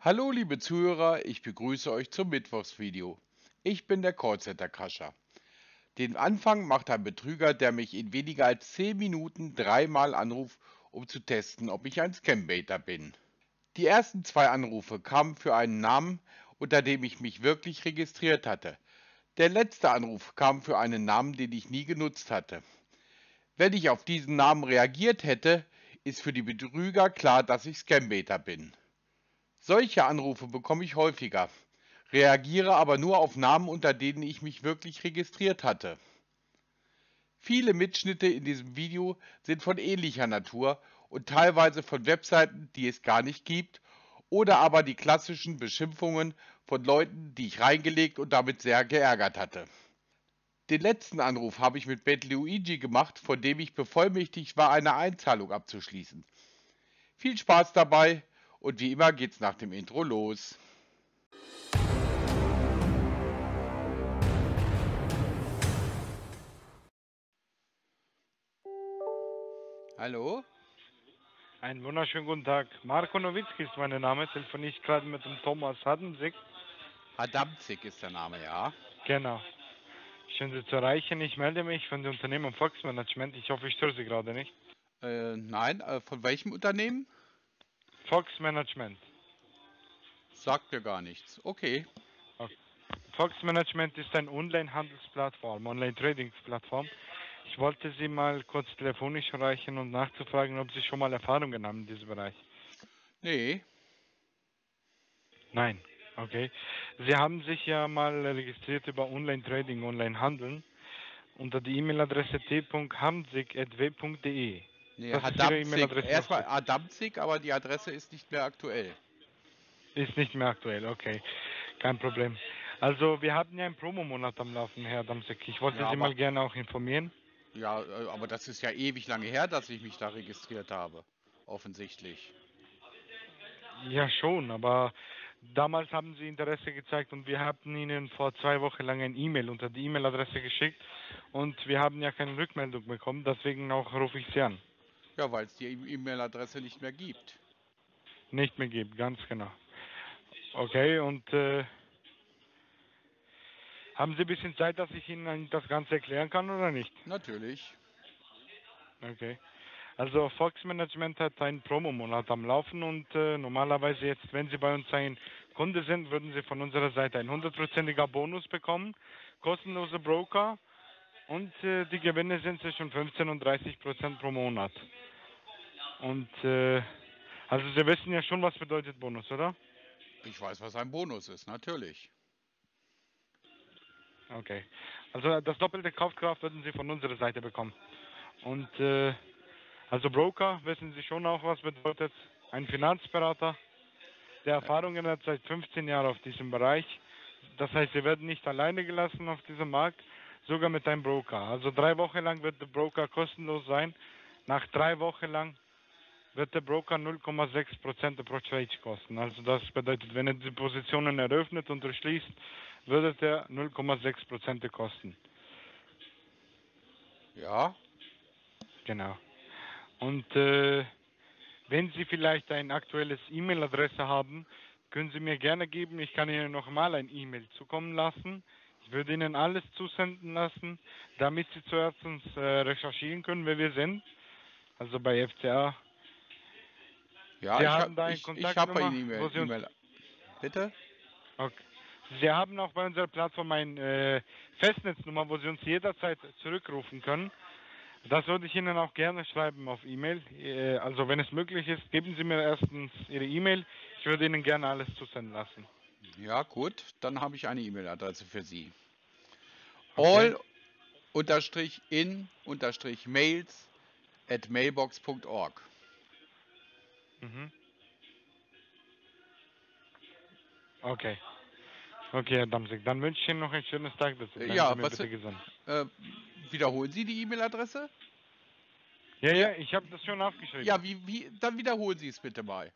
Hallo liebe Zuhörer, ich begrüße euch zum Mittwochsvideo. Ich bin der Callcenter Crusher. Den Anfang macht ein Betrüger, der mich in weniger als 10 Minuten dreimal anruft, um zu testen, ob ich ein Scambaiter bin. Die ersten 2 Anrufe kamen für einen Namen, unter dem ich mich wirklich registriert hatte. Der letzte Anruf kam für einen Namen, den ich nie genutzt hatte. Wenn ich auf diesen Namen reagiert hätte, ist für die Betrüger klar, dass ich Scambaiter bin. Solche Anrufe bekomme ich häufiger, reagiere aber nur auf Namen, unter denen ich mich wirklich registriert hatte. Viele Mitschnitte in diesem Video sind von ähnlicher Natur und teilweise von Webseiten, die es gar nicht gibt, oder aber die klassischen Beschimpfungen von Leuten, die ich reingelegt und damit sehr geärgert hatte. Den letzten Anruf habe ich mit Bad Luigi gemacht, von dem ich bevollmächtigt war, eine Einzahlung abzuschließen. Viel Spaß dabei! Und wie immer geht's nach dem Intro los. Hallo? Einen wunderschönen guten Tag. Marco Nowitzki ist mein Name. Telefoniere ich gerade mit dem Thomas Hadamzig. Hadamzig ist der Name, ja. Genau. Schön, Sie zu erreichen. Ich melde mich von dem Unternehmen Fox Management. Ich hoffe, ich störe Sie gerade nicht. Nein, von welchem Unternehmen? Fox Management. Sagt mir gar nichts. Okay. Fox Management ist eine Online-Handelsplattform, Online-Trading-Plattform. Ich wollte Sie mal kurz telefonisch erreichen und nachzufragen, ob Sie schon mal Erfahrungen haben in diesem Bereich. Nee. Nein. Okay. Sie haben sich ja mal registriert über Online-Trading, Online-Handeln unter die E-Mail-Adresse t.hamzig@w.de. Nee, erstmal Hadamzig, aber die Adresse ist nicht mehr aktuell. Ist nicht mehr aktuell, okay. Kein Problem. Also wir hatten ja einen Promo-Monat am Laufen, Herr Hadamzig. Ich wollte Sie mal gerne auch informieren. Ja, aber das ist ja ewig lange her, dass ich mich da registriert habe. Offensichtlich. Ja schon, aber damals haben Sie Interesse gezeigt und wir hatten Ihnen vor 2 Wochen lang ein E-Mail unter die E-Mail-Adresse geschickt und wir haben ja keine Rückmeldung bekommen, deswegen auch rufe ich Sie an. Ja, weil es die E-Mail-Adresse nicht mehr gibt. Nicht mehr gibt, ganz genau. Okay, und haben Sie ein bisschen Zeit, dass ich Ihnen das Ganze erklären kann oder nicht? Natürlich. Okay. Also Fox Management hat einen Promo-Monat am Laufen und normalerweise jetzt, wenn Sie bei uns ein Kunde sind, würden Sie von unserer Seite einen 100%igen Bonus bekommen, kostenlose Broker. Und die Gewinne sind zwischen 15 und 30% pro Monat. Und also Sie wissen ja schon, was bedeutet Bonus, oder? Ich weiß, was ein Bonus ist, natürlich. Okay. Also das doppelte Kaufkraft würden Sie von unserer Seite bekommen. Und also Broker, wissen Sie schon auch, was bedeutet ein Finanzberater, der Erfahrungen hat seit 15 Jahren auf diesem Bereich. Das heißt, Sie werden nicht alleine gelassen auf diesem Markt. Sogar mit einem Broker. Also 3 Wochen lang wird der Broker kostenlos sein. Nach 3 Wochen lang wird der Broker 0,6% pro Trade kosten. Also das bedeutet, wenn er die Positionen eröffnet und durchschließt, würde er 0,6% kosten. Ja. Genau. Und wenn Sie vielleicht ein aktuelles E-Mail-Adresse haben, können Sie mir gerne geben. Ich kann Ihnen nochmal ein E-Mail zukommen lassen. Ich würde Ihnen alles zusenden lassen, damit Sie zuerst uns recherchieren können, wer wir sind. Also bei FCA. Ja, ich habe eine E-Mail. Bitte? Okay. Sie haben auch bei unserer Plattform eine Festnetznummer, wo Sie uns jederzeit zurückrufen können. Das würde ich Ihnen auch gerne schreiben auf E-Mail. Also wenn es möglich ist, geben Sie mir erstens Ihre E-Mail. Ich würde Ihnen gerne alles zusenden lassen. Ja, gut, dann habe ich eine E-Mail-Adresse für Sie. Okay. all-in-mails@mailbox.org. Mhm. Okay. Okay, Herr Hadamzig, dann wünsche ich Ihnen noch ein schönes Tag dazu. Ja, Sie bitte gesund. Wiederholen Sie die E-Mail-Adresse? Ja, ja, ich habe das schon aufgeschrieben. Ja, dann wiederholen Sie es bitte mal.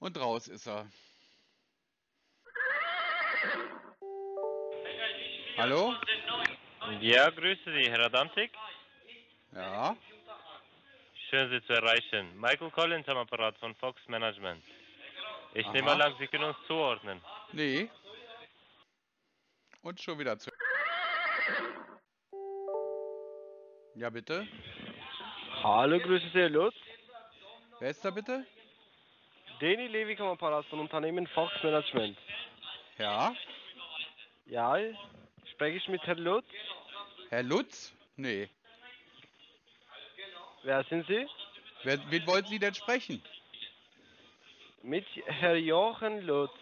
Und raus ist er. Hallo? Ja, grüße Sie, Herr Hadamzig. Ja? Schön, Sie zu erreichen. Michael Collins am Apparat von Fox Management. Ich nehme mal an, Sie können uns zuordnen. Nee. Und schon wieder zu... Ja, bitte. Hallo, grüße Sie, Lutz. Wer ist da bitte? Danny Levy am Apparat von Unternehmen Fox Management. Ja? Ja, spreche ich mit Herrn Lutz? Herr Lutz? Nee. Wer sind Sie? Wen wollten Sie denn sprechen? Mit Herr Jochen Lutz.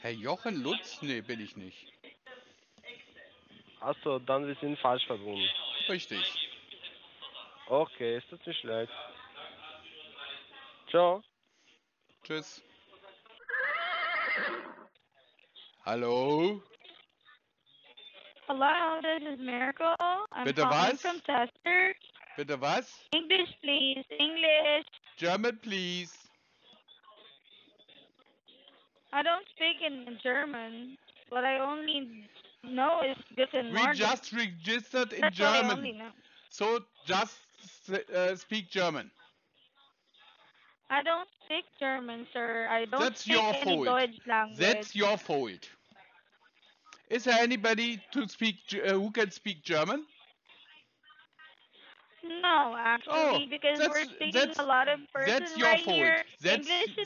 Herr Jochen Lutz? Nee, bin ich nicht. Achso, dann wir sind falsch verbunden. Richtig. Okay, es tut mir leid. Ciao. Tschüss. Hallo? Hello, this is Miracle. I'm bitte was? From Chester. Bitte was? English, please. English. German, please. I don't speak in German. What I only know is good and we just registered in German. So just speak German. I don't speak German, sir. I don't speak any Deutsch language. That's your fault. Is there anybody to speak who can speak German? No, actually, because we're speaking a lot of Persian right fault. Here.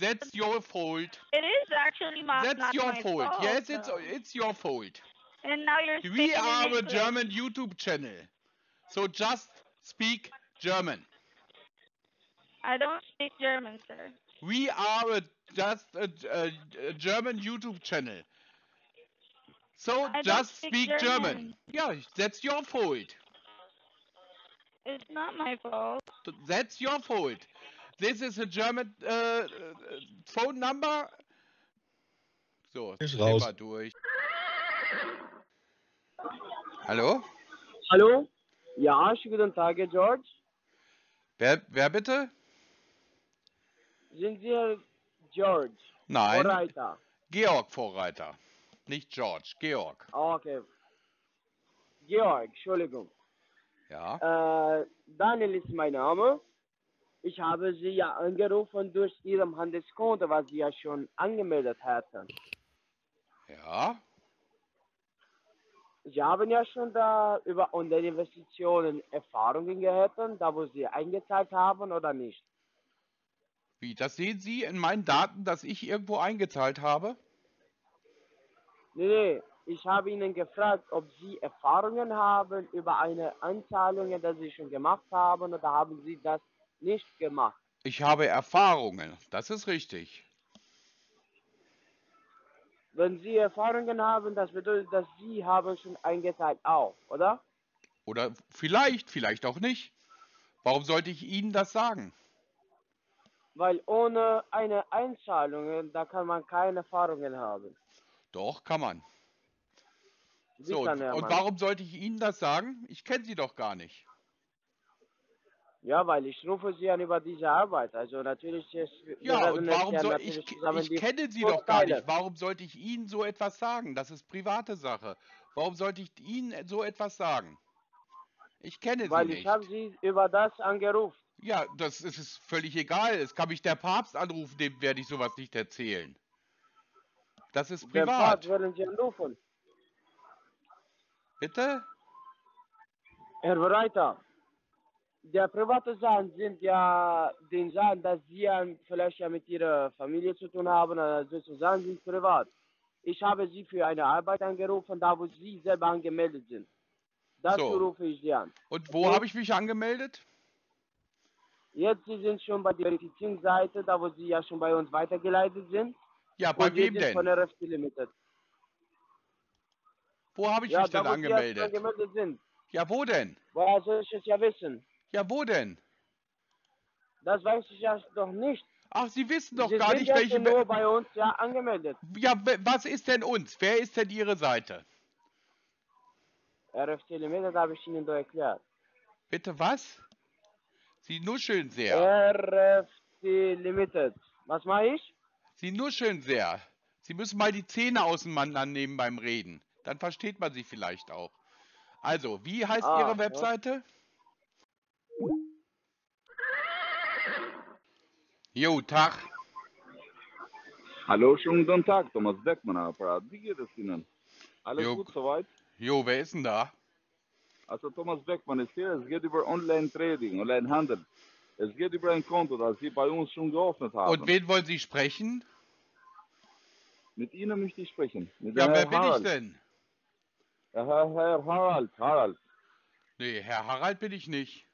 That's your fault. It is actually my fault. That's your fault. Fault. Yes, so. It's your fault. And now you're speaking we are a German YouTube channel, so just speak German. I don't speak German, sir. We are just a German YouTube channel. So I just speak German. Yeah, that's your fault. It's not my fault. That's your fault. This is a German phone number. So, ich raus. Mal durch. Hallo? Hallo? Ja, schönen guten Tag, Herr George. Wer bitte? Sind Sie Herr George? Nein. Vorreiter. Georg Vorreiter. Nicht George, Georg. Okay. Georg, Entschuldigung. Ja. Daniel ist mein Name. Ich habe Sie ja angerufen durch Ihrem Handelskonto, was Sie ja schon angemeldet hatten. Ja. Sie haben ja schon da über Online-Investitionen Erfahrungen gehabt, da wo Sie eingezahlt haben oder nicht? Wie, das sehen Sie in meinen Daten, dass ich irgendwo eingezahlt habe? Nee. Ich habe Ihnen gefragt, ob Sie Erfahrungen haben über eine Anzahlung, die Sie schon gemacht haben, oder haben Sie das nicht gemacht? Ich habe Erfahrungen, das ist richtig. Wenn Sie Erfahrungen haben, das bedeutet, dass Sie haben schon eingezahlt auch, oder? Oder vielleicht auch nicht. Warum sollte ich Ihnen das sagen? Weil ohne eine Einzahlung, da kann man keine Erfahrungen haben. Doch, kann man. So, dann, und warum sollte ich Ihnen das sagen? Ich kenne Sie doch gar nicht. Ja, weil ich rufe Sie an über diese Arbeit. Also natürlich ist... Ja, und warum soll ich kenne Sie doch gar nicht. Warum sollte ich Ihnen so etwas sagen? Das ist private Sache. Warum sollte ich Ihnen so etwas sagen? Ich kenne Sie nicht. Weil ich habe Sie über das angerufen. Ja, das ist völlig egal. Es kann mich der Papst anrufen, dem werde ich sowas nicht erzählen. Das ist privat. Der Papst wollen Sie anrufen. Bitte? Herr Vorreiter, der private Sachen sind ja den Sachen, dass Sie vielleicht ja mit Ihrer Familie zu tun haben, also sozusagen sind privat. Ich habe Sie für eine Arbeit angerufen, da wo Sie selber angemeldet sind. Dazu rufe ich Sie an. Und wo habe ich mich angemeldet? Jetzt Sie sind schon bei der Verifizierungsseite, da wo Sie ja schon bei uns weitergeleitet sind. Ja, bei wem denn? Von RFT Limited. Wo habe ich mich denn angemeldet? Angemeldet sind. Ja, wo denn? Woher soll ich es ja wissen? Ja, wo denn? Das weiß ich ja doch nicht. Ach, Sie wissen doch gar nicht, welche... Sie sind nur bei uns ja angemeldet. Ja, was ist denn uns? Wer ist denn Ihre Seite? RFT Limited habe ich Ihnen doch erklärt. Bitte was? Sie nuscheln sehr. RFT Limited. Was mache ich? Sie nuscheln sehr. Sie müssen mal die Zähne auseinandernehmen beim Reden. Dann versteht man sie vielleicht auch. Also, wie heißt Ihre Webseite? Ja. Jo, Tag. Hallo, schönen guten Tag, Thomas Deckmann, Apparat. Wie geht es Ihnen? Alles gut soweit? Jo, wer ist denn da? Also Thomas Deckmann ist hier, es geht über Online-Trading, Online-Handel. Es geht über ein Konto, das Sie bei uns schon geöffnet haben. Und wen wollen Sie sprechen? Mit Ihnen möchte ich sprechen. Mit ja, wer bin ich denn? Herr Harald, Nee, Herr Harald bin ich nicht.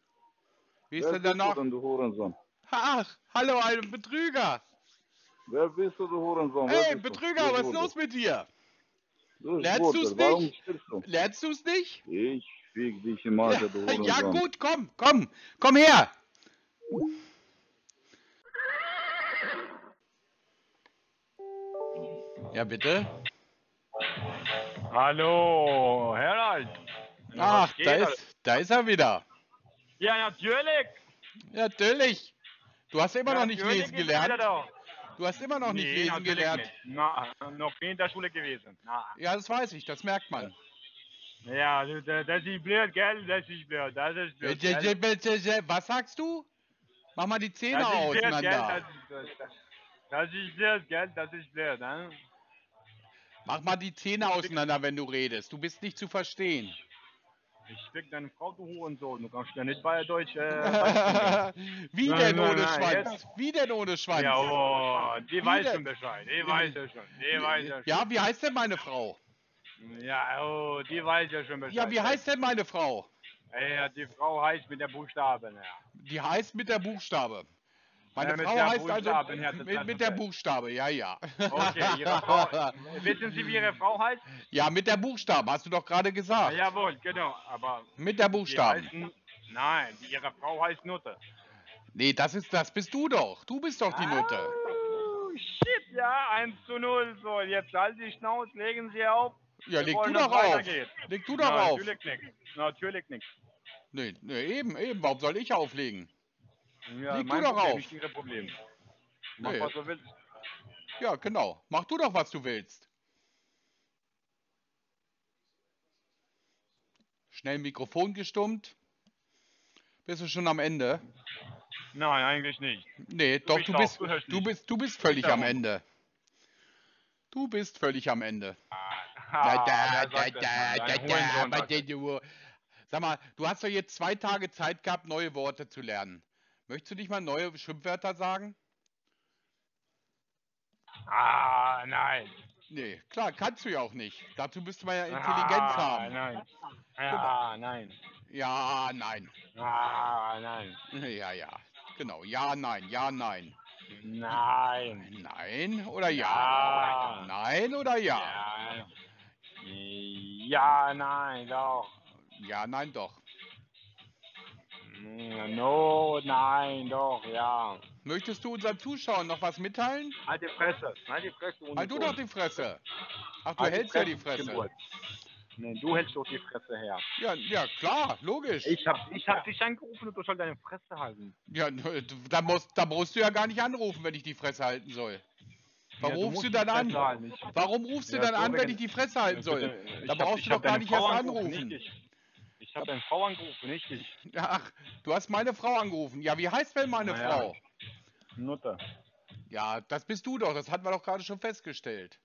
Wie ist denn der Name? Du Hurensohn? Ach, hallo, ein Betrüger. Wer bist du, du Hurensohn? Hey, Betrüger, was ist los mit dir? Lernst du es nicht? Lernst du es nicht? Ich fick dich im Arsch, du Hurensohn. Ja gut, komm her. Ja, bitte. Hallo, Harald. Ach, da ist er wieder. Ja, natürlich. Natürlich. Du hast immer noch nicht lesen gelernt. Du hast immer noch nicht lesen gelernt. Nicht. Na, noch nie in der Schule gewesen. Na. Ja, das weiß ich, das merkt man. Ja, das ist blöd, gell? Das ist blöd. Das ist blöd. Was sagst du? Mach mal die Zähne auseinander. Das ist blöd, gell? Das ist blöd. Ne? Mach mal die Zähne auseinander, wenn du redest. Du bist nicht zu verstehen. Ich fick deine Frau, du Hurensohn. Du kannst ja nicht bei Deutsch. Wie denn ohne Schwanz? Wie denn ohne Schwanz? Ja, oh, die weiß schon Bescheid. Die weiß ja schon. Ja, wie heißt denn meine Frau? Ja, oh, die weiß ja schon Bescheid. Ja, wie heißt denn meine Frau? Ja, die Frau heißt mit der Buchstabe. Ja. Die heißt mit der Buchstabe. Meine Frau heißt also mit der Buchstabe, ja, ja. Okay, Ihre Frau. Wissen Sie, wie Ihre Frau heißt? Ja, mit der Buchstabe, hast du doch gerade gesagt. Ja, jawohl, genau, aber... Mit der Buchstabe. Nein, Ihre Frau heißt Nutte. Nee, das bist du doch. Du bist doch die Nutte. Oh, shit, ja, 1:0. So, jetzt halten Sie Schnauze, legen Sie auf. Ja, leg du doch auf. Leg du doch auf. Natürlich nichts. Natürlich nichts. Nee, eben. Warum soll ich auflegen? Ja, leg du doch auf. Nicht ihre Probleme. Mach, was du willst. Ja, genau. Mach du doch, was du willst. Schnell Mikrofon gestummt. Bist du schon am Ende? Nein, eigentlich nicht. Nee, doch, du bist völlig am Ende. Du bist völlig am Ende. Sag mal, du hast doch jetzt 2 Tage Zeit gehabt, neue Worte zu lernen. Möchtest du nicht mal neue Schimpfwörter sagen? Ah, nein. Nee, klar, kannst du ja auch nicht. Dazu müsste man ja Intelligenz haben. Nein. Ja, nein. Ja, nein. Ah, nein. Ja, ja. Genau. Ja, nein. Ja, nein. Nein. Nein oder ja? Ja. Nein oder ja? Ja, ja, nein, doch. Ja, nein, doch. No, nein, doch, ja. Möchtest du unseren Zuschauern noch was mitteilen? Halt die Fresse. Halt die Fresse. Halt du doch die Fresse. Ach, du hältst ja die Fresse. Nein, du hältst doch die Fresse her. Ja, ja, klar, logisch. Ich hab dich angerufen und du sollst deine Fresse halten. Ja, da musst du ja gar nicht anrufen, wenn ich die Fresse halten soll. Warum rufst du dann an? Warum rufst du dann an, wenn ich die Fresse halten soll? Da brauchst du doch gar nicht erst anrufen. Ich habe deine Frau angerufen, nicht ich. Ach, du hast meine Frau angerufen. Ja, wie heißt denn meine Frau? Nutte. Ja, das bist du doch. Das hatten wir doch gerade schon festgestellt.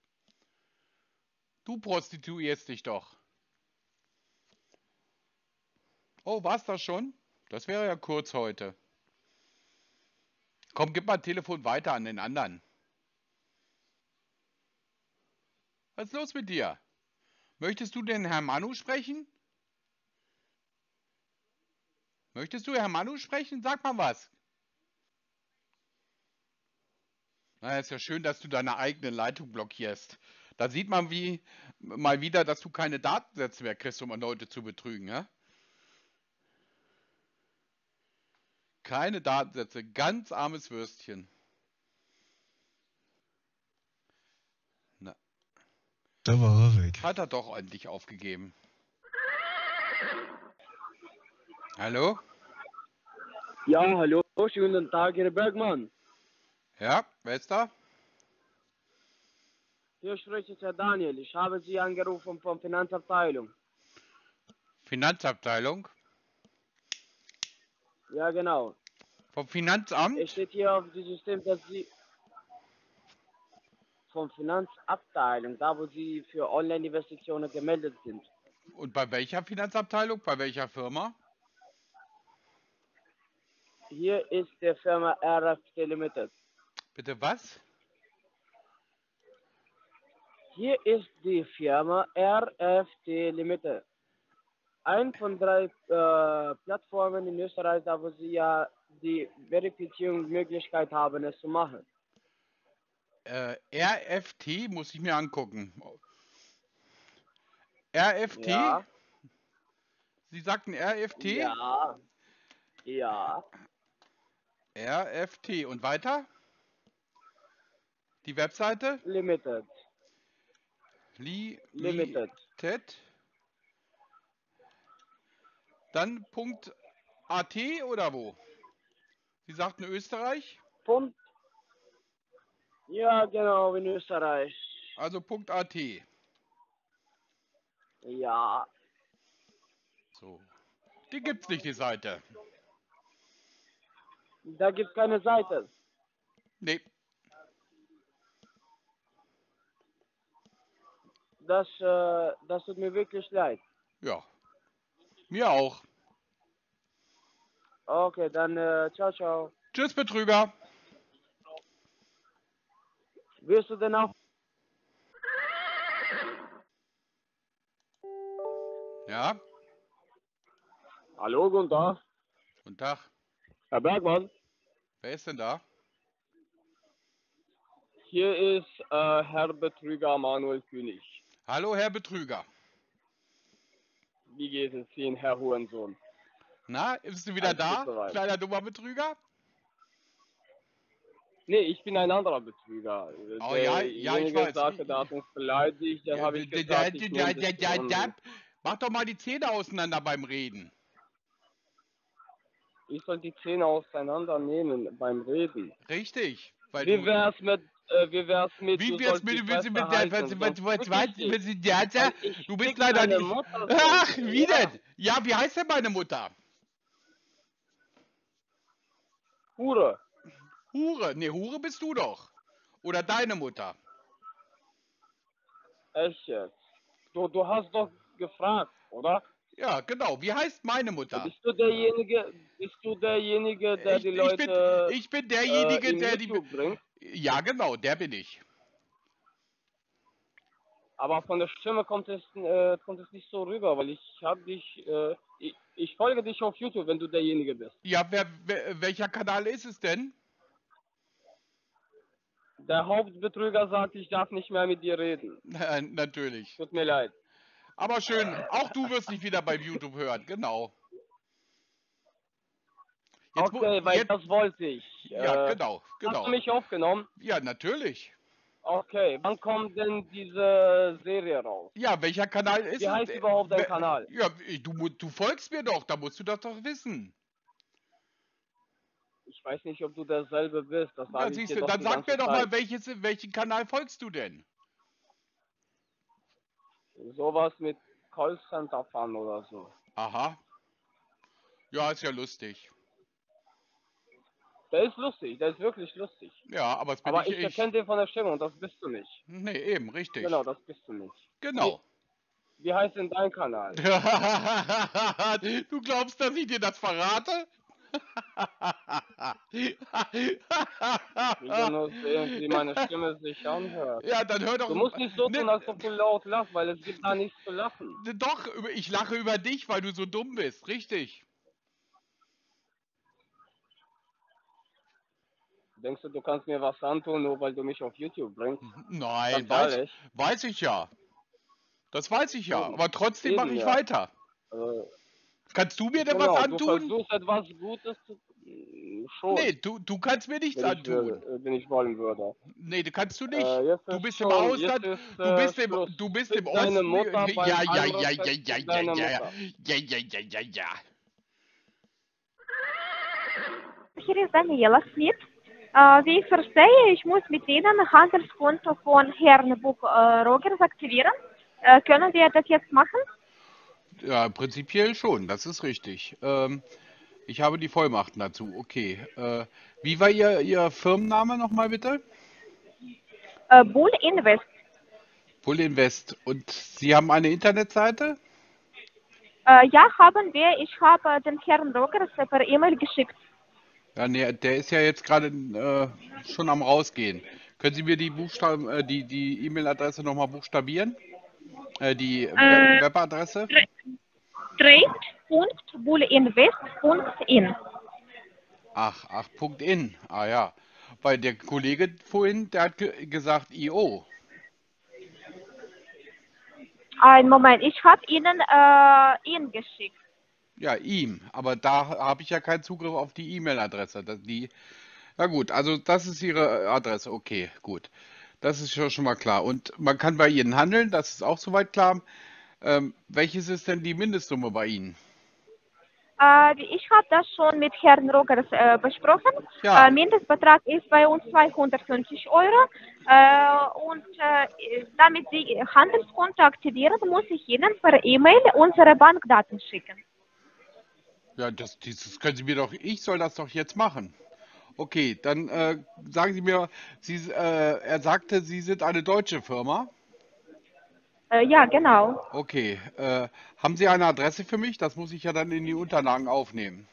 Du prostituierst dich doch. Oh, war's das schon? Das wäre ja kurz heute. Komm, gib mal das Telefon weiter an den anderen. Was ist los mit dir? Möchtest du den Herrn Manu sprechen? Möchtest du Herr Manu sprechen? Sag mal was. Na, ist ja schön, dass du deine eigene Leitung blockierst. Da sieht man mal wieder, dass du keine Datensätze mehr kriegst, um Leute zu betrügen. Ja? Keine Datensätze. Ganz armes Würstchen. Na. Da war er weg. Hat er doch ordentlich aufgegeben. Hallo? Ja, hallo, schönen guten Tag, Herr Bergmann. Ja, wer ist da? Hier spricht Herr Daniel, ich habe Sie angerufen von Finanzabteilung. Finanzabteilung? Ja, genau. Vom Finanzamt? Es steht hier auf dem System, dass Sie vom Finanzabteilung, da wo Sie für Online-Investitionen gemeldet sind. Und bei welcher Finanzabteilung? Bei welcher Firma? Hier ist der Firma RFT Limited. Bitte was? Hier ist die Firma RFT Limited. Ein von drei Plattformen in Österreich, da wo Sie ja die Verifizierungsmöglichkeit haben, es zu machen. RFT muss ich mir angucken. RFT? Ja. Sie sagten RFT? Ja. Ja. RFT. Und weiter? Die Webseite? Limited. Limited. Dann .at oder wo? Sie sagten Österreich? Punkt. Ja, genau, in Österreich. Also .at. Ja. So. Die gibt's nicht, die Seite. Da gibt's keine Seite. Nee. Das tut mir wirklich leid. Ja. Mir auch. Okay, dann ciao, ciao. Tschüss, Betrüger. Wirst du denn auch? Ja? Hallo, guten Tag. Guten Tag. Herr Bergmann. Wer ist denn da? Hier ist Herr Betrüger Manuel König. Hallo, Herr Betrüger. Wie geht es Ihnen, Herr Hurensohn? Na, bist du wieder da, kleiner dummer Betrüger? Nee, ich bin ein anderer Betrüger. Oh der ja, ich weiß. Sagte, da hat uns beleidigt, dann habe ich gesagt, mach doch mal die Zähne auseinander beim Reden. Ich soll die Zähne auseinandernehmen beim Reden. Richtig. Weil wie wär's mit... Wie wär's mit... Du bist leider nicht... Ach, wie denn? Ja, wie heißt denn meine Mutter? Hure. Hure? Ne, Hure bist du doch. Oder deine Mutter. Echt jetzt? Du hast doch gefragt, oder? Ja, genau. Wie heißt meine Mutter? Bist du derjenige, der die Leute... Ich bin derjenige, der die... bringt? Ja, genau, der bin ich. Aber von der Stimme kommt es nicht so rüber, weil ich folge dich auf YouTube, wenn du derjenige bist. Ja, welcher Kanal ist es denn? Der Hauptbetrüger sagt, ich darf nicht mehr mit dir reden. Natürlich. Tut mir leid. Aber schön, auch du wirst dich wieder beim YouTube hören, genau. Jetzt, okay, weil das wollte ich. Ja, genau. Hast du mich aufgenommen? Ja, natürlich. Okay, wann kommt denn diese Serie raus? Ja, welcher Kanal ist es? Wie heißt überhaupt dein Kanal? Ja, du folgst mir doch, da musst du das doch wissen. Ich weiß nicht, ob du derselbe bist. Das ja, siehst du, dann sag mir doch mal, welchen Kanal folgst du denn? Sowas mit Callcenter fahren oder so. Aha. Ja, ist ja lustig. Der ist lustig, der ist wirklich lustig. Ja, aber es bin aber ich erkenne den von der Stimme und das bist du nicht. Nee, eben, richtig. Genau, das bist du nicht. Genau. Wie heißt denn dein Kanal? Du glaubst, dass ich dir das verrate? Ich will nur sehen, wie meine Stimme sich anhört. Ja, dann hör doch. Du musst nicht so tun, als ob du laut lachst, weil es gibt da nichts zu lachen. Doch, ich lache über dich, weil du so dumm bist, richtig. Denkst du, du kannst mir was antun, nur weil du mich auf YouTube bringst? Nein, weiß ich ja. Das weiß ich ja, aber trotzdem mache ich weiter. Kannst du mir denn was antun? Du versuchst etwas Gutes zu... Schon. Nee, du kannst mir nichts antun. Wenn ich wollen würde. Nee, kannst du nicht. Du bist im Ausland. Du bist im Osten. Ja. Hier ist Daniela Smith. Wie ich verstehe, ich muss mit Ihnen ein Handelskonto von Herrn Buch Rogers aktivieren. Können wir das jetzt machen? Ja, prinzipiell schon, das ist richtig. Ich habe die Vollmachten dazu, okay. Wie war Ihr Firmenname nochmal bitte? Bull Invest. Bull Invest. Und Sie haben eine Internetseite? Ja, haben wir. Ich habe den Herrn Rogers per E-Mail geschickt. Ja, nee, der ist ja jetzt gerade schon am Rausgehen. Können Sie mir die E-Mail-Adresse nochmal buchstabieren? Die Webadresse? Trade.bullinvest.in. Ach, Punkt in. Ah ja, weil der Kollege vorhin, der hat gesagt IO. Ein Moment, ich habe Ihnen ihn geschickt. Ja, ihm, aber da habe ich ja keinen Zugriff auf die E-Mail-Adresse. Na gut, also das ist Ihre Adresse, okay, gut. Das ist schon mal klar. Und man kann bei Ihnen handeln, das ist auch soweit klar. Welches ist denn die Mindestsumme bei Ihnen? Ich habe das schon mit Herrn Rogers besprochen. Ja. Mindestbetrag ist bei uns 250 Euro. Damit Sie Handelskonto aktivieren, muss ich Ihnen per E-Mail unsere Bankdaten schicken. Ja, das können Sie mir doch, ich soll das doch jetzt machen. Okay, dann sagen Sie mir, er sagte, Sie sind eine deutsche Firma. Ja, genau. Okay, haben Sie eine Adresse für mich? Das muss ich ja dann in die Unterlagen aufnehmen.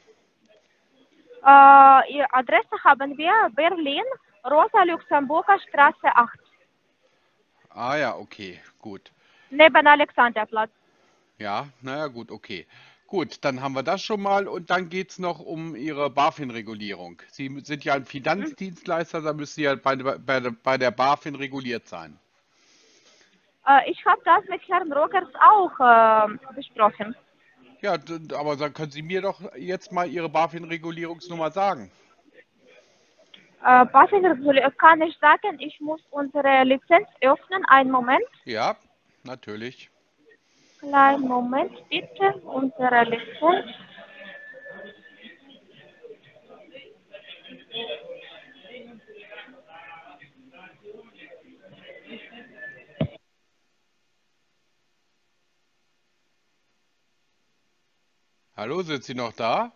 Ihre Adresse haben wir, Berlin, Rosa-Luxemburger Straße 8. Ah ja, okay, gut. Neben Alexanderplatz. Ja, naja, gut, okay. Gut, dann haben wir das schon mal und dann geht es noch um Ihre BaFin-Regulierung. Sie sind ja ein Finanzdienstleister, da müssen Sie ja bei der BaFin reguliert sein. Ich habe das mit Herrn Rogers auch besprochen. Ja, aber dann können Sie mir doch jetzt mal Ihre BaFin-Regulierungsnummer sagen. BaFin-Regulierung kann ich sagen, ich muss unsere Lizenz öffnen. Einen Moment. Ja, natürlich. Kleinen Moment bitte, unsere Lizenz. Hallo, sind Sie noch da?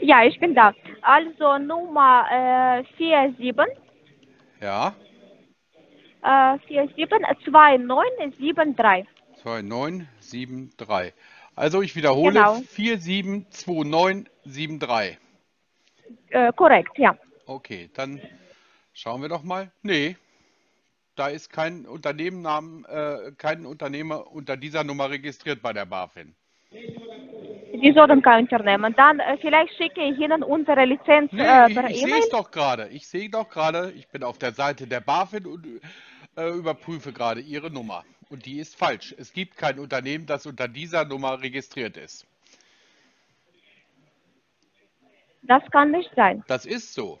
Ja, ich bin da. Also Nummer 47. Ja. 472973. 2973. Also ich wiederhole, genau. 472973. Korrekt, ja. Okay, dann schauen wir doch mal. Nee, da ist kein Unternehmennamen, kein Unternehmer unter dieser Nummer registriert bei der BaFin. Sie sollten kein Unternehmen. Dann vielleicht schicke ich Ihnen unsere Lizenz per E-Mail. Ich sehe es doch gerade. Ich bin auf der Seite der BaFin und überprüfe gerade Ihre Nummer. Und die ist falsch. Es gibt kein Unternehmen, das unter dieser Nummer registriert ist. Das kann nicht sein. Das ist so.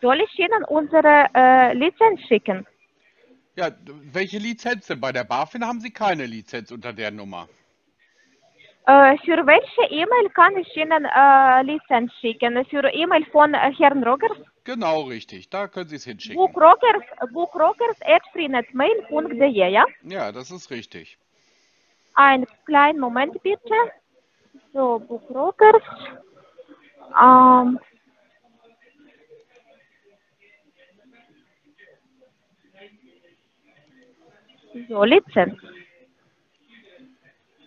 Soll ich Ihnen unsere Lizenz schicken? Ja, welche Lizenz denn? Bei der BaFin haben Sie keine Lizenz unter der Nummer. Für welche E-Mail kann ich Ihnen Lizenz schicken? Für E-Mail von Herrn Rogers? Genau, richtig. Da können Sie es hinschicken. Buchrogers@freenetmail.de, ja? Ja, das ist richtig. Einen kleinen Moment bitte. So, Buchrogers. So, Lizenz.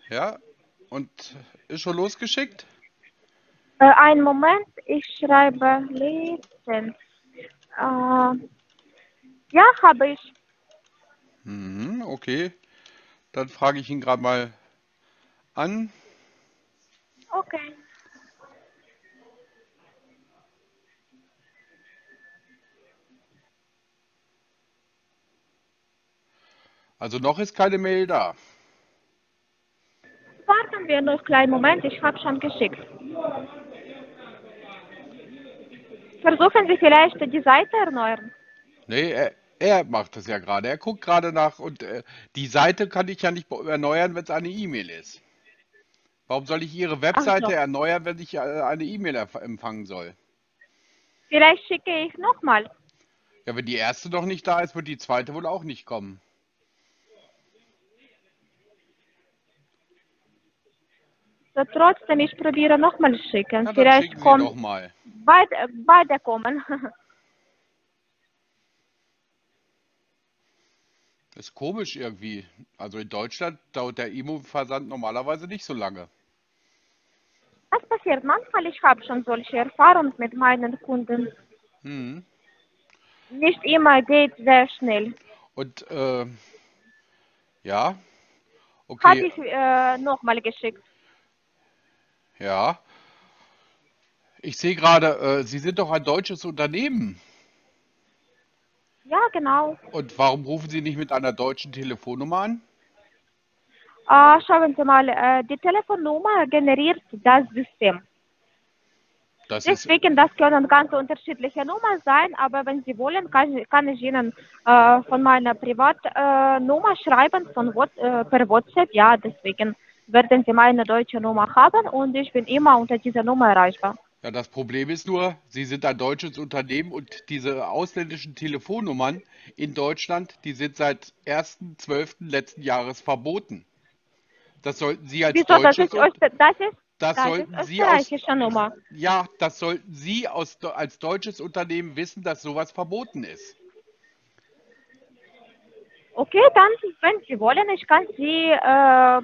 Ja. Und ist schon losgeschickt? Einen Moment, ich schreibe Lizenz. Ja, habe ich. Okay, dann frage ich ihn gerade mal an. Okay. Also noch ist keine Mail da. Warten wir noch einen kleinen Moment, ich habe schon geschickt. Versuchen Sie vielleicht die Seite erneuern. Nee, er macht das ja gerade. Er guckt gerade nach und die Seite kann ich ja nicht erneuern, wenn es eine E-Mail ist. Warum soll ich Ihre Webseite erneuern, wenn ich eine E-Mail empfangen soll? Vielleicht schicke ich nochmal. Ja, wenn die erste noch nicht da ist, wird die zweite wohl auch nicht kommen. trotzdem, ich probiere nochmal schicken. Ja, vielleicht kommt noch mal. Beide kommen. Das ist komisch irgendwie. Also in Deutschland dauert der E-Mail-Versand normalerweise nicht so lange. Was passiert? Manchmal, ich habe schon solche Erfahrungen mit meinen Kunden. Hm. Nicht immer geht sehr schnell. Und, ja. Okay. Habe ich nochmal geschickt. Ja. Ich sehe gerade, Sie sind doch ein deutsches Unternehmen. Ja, genau. Und warum rufen Sie nicht mit einer deutschen Telefonnummer an? Schauen Sie mal, die Telefonnummer generiert das System. Deswegen, das können ganz unterschiedliche Nummern sein, aber wenn Sie wollen, kann ich Ihnen von meiner Privatnummer schreiben, per WhatsApp. Ja, deswegen werden Sie meine deutsche Nummer haben und ich bin immer unter dieser Nummer erreichbar. Ja, das Problem ist nur, Sie sind ein deutsches Unternehmen und diese ausländischen Telefonnummern in Deutschland, die sind seit 1.12. letzten Jahres verboten. Das sollten Sie als deutsches Unternehmen... Das sollten Sie als deutsches Unternehmen wissen, dass sowas verboten ist. Okay, dann, wenn Sie wollen, ich kann Sie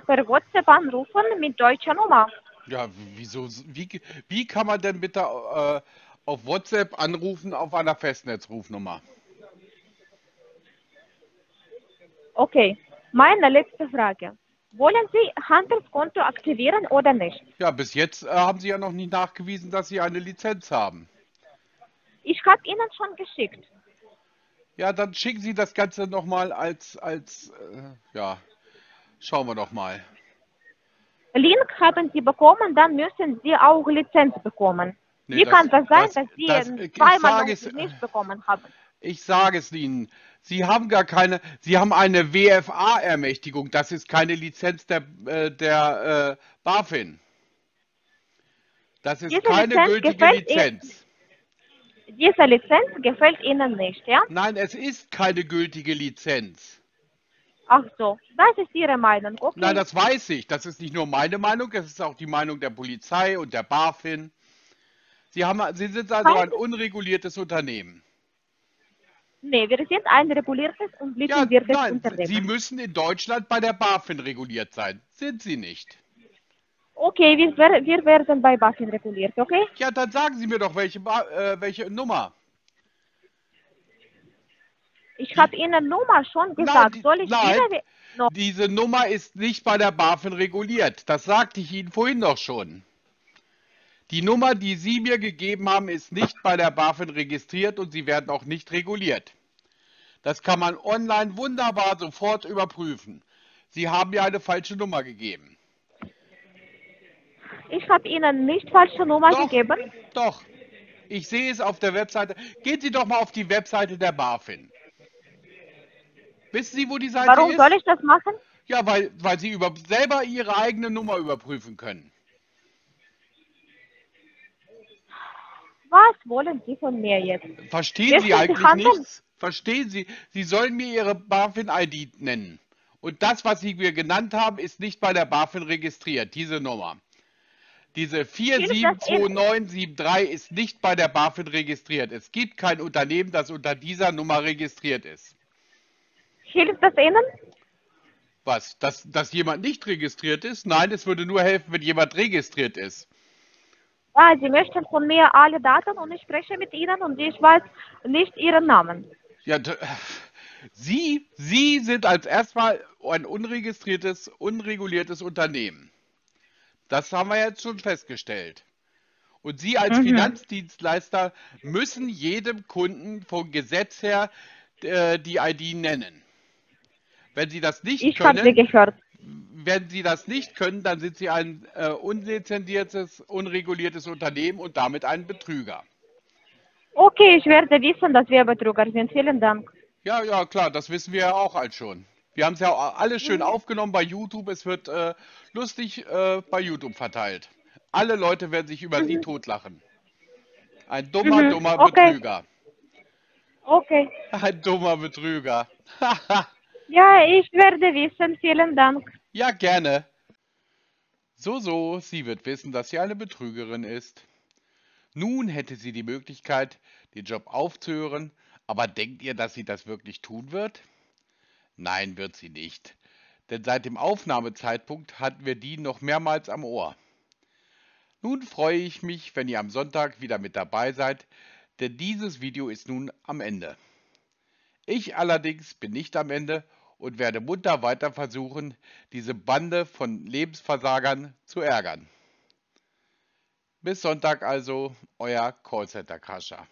per WhatsApp anrufen mit deutscher Nummer. Ja, wieso? Wie kann man denn bitte auf WhatsApp anrufen auf einer Festnetzrufnummer? Okay, meine letzte Frage. Wollen Sie Handelskonto aktivieren oder nicht? Ja, bis jetzt haben Sie ja noch nicht nachgewiesen, dass Sie eine Lizenz haben. Ich habe Ihnen schon geschickt. Ja, dann schicken Sie das Ganze nochmal ja, schauen wir doch mal. Link haben Sie bekommen, dann müssen Sie auch Lizenz bekommen. Nee, wie kann das sein, dass Sie zweimal nicht bekommen haben? Ich sage es Ihnen. Sie haben gar keine, Sie haben eine WFA-Ermächtigung. Das ist keine Lizenz der BaFin. Das ist keine gültige Lizenz. Diese Lizenz gefällt Ihnen nicht, ja? Nein, es ist keine gültige Lizenz. Ach so, das ist Ihre Meinung. Okay. Nein, das weiß ich. Das ist nicht nur meine Meinung, das ist auch die Meinung der Polizei und der BaFin. Sie sind also ein unreguliertes Unternehmen. Nee, wir sind ein reguliertes und lizenziertes Unternehmen. Sie müssen in Deutschland bei der BaFin reguliert sein. Sind Sie nicht? Okay, wir werden bei BaFin reguliert, okay? Ja, dann sagen Sie mir doch, welche Nummer. Ich habe Ihnen Nummer schon gesagt. Nein, diese Nummer ist nicht bei der BaFin reguliert. Das sagte ich Ihnen vorhin doch schon. Die Nummer, die Sie mir gegeben haben, ist nicht bei der BaFin registriert und Sie werden auch nicht reguliert. Das kann man online wunderbar sofort überprüfen. Sie haben mir eine falsche Nummer gegeben. Ich habe Ihnen nicht falsche Nummer gegeben. Doch, ich sehe es auf der Webseite. Gehen Sie doch mal auf die Webseite der BaFin. Wissen Sie, wo die Seite ist? Warum soll ich das machen? Ja, weil Sie selber Ihre eigene Nummer überprüfen können. Was wollen Sie von mir jetzt? Verstehen Sie eigentlich nichts? Verstehen Sie? Sie sollen mir Ihre BaFin-ID nennen. Und das, was Sie mir genannt haben, ist nicht bei der BaFin registriert, diese Nummer. Diese 472973 ist nicht bei der BaFin registriert. Es gibt kein Unternehmen, das unter dieser Nummer registriert ist. Hilft das Ihnen? Was? Dass jemand nicht registriert ist? Nein, es würde nur helfen, wenn jemand registriert ist. Ah, Sie möchten von mir alle Daten und ich spreche mit Ihnen und ich weiß nicht Ihren Namen. Ja, Sie sind als erstmal ein unregistriertes, unreguliertes Unternehmen. Das haben wir jetzt schon festgestellt. Und Sie als Finanzdienstleister müssen jedem Kunden vom Gesetz her die ID nennen. Wenn Sie das nicht können... Ich habe Sie gehört. Wenn Sie das nicht können, dann sind Sie ein unlizenziertes, unreguliertes Unternehmen und damit ein Betrüger. Okay, ich werde wissen, dass wir Betrüger sind. Vielen Dank. Ja, ja, klar, das wissen wir ja auch halt schon. Wir haben es ja auch alles schön aufgenommen bei YouTube. Es wird lustig bei YouTube verteilt. Alle Leute werden sich über Sie totlachen. Ein dummer, dummer Betrüger. Okay. Ein dummer Betrüger. Ja, ich werde wissen. Vielen Dank. Ja, gerne. So, sie wird wissen, dass sie eine Betrügerin ist. Nun hätte sie die Möglichkeit, den Job aufzuhören, aber denkt ihr, dass sie das wirklich tun wird? Nein, wird sie nicht, denn seit dem Aufnahmezeitpunkt hatten wir die noch mehrmals am Ohr. Nun freue ich mich, wenn ihr am Sonntag wieder mit dabei seid, denn dieses Video ist nun am Ende. Ich allerdings bin nicht am Ende und werde munter weiter versuchen, diese Bande von Lebensversagern zu ärgern. Bis Sonntag also, euer Callcenter Crusher.